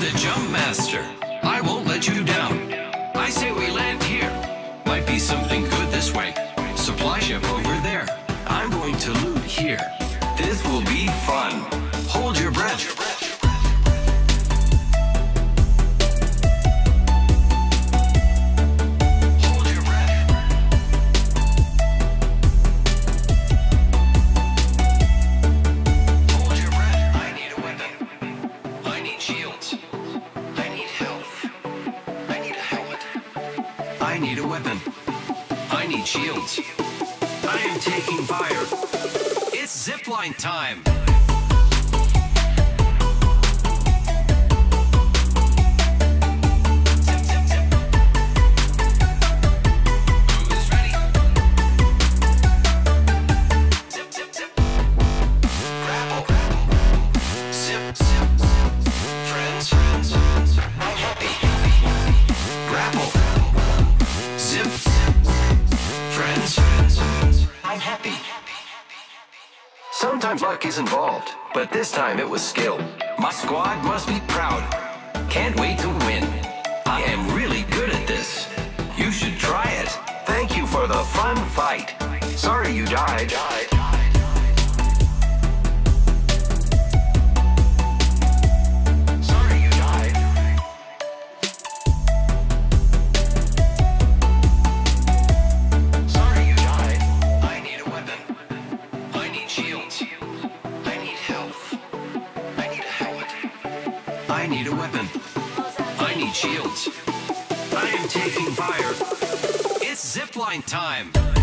the jump master. I won't let you down. I say we land here. Might be something good this way. Supply ship over there. I'm going to loot here. This will be fun. Hold your breath. Shields. I am taking fire. It's zipline time. Sometimes luck is involved, but this time it was skill. My squad must be proud. Can't wait to win. I am really good at this. You should try it. Thank you for the fun fight. Sorry you died. Shields. I am taking fire. It's zipline time.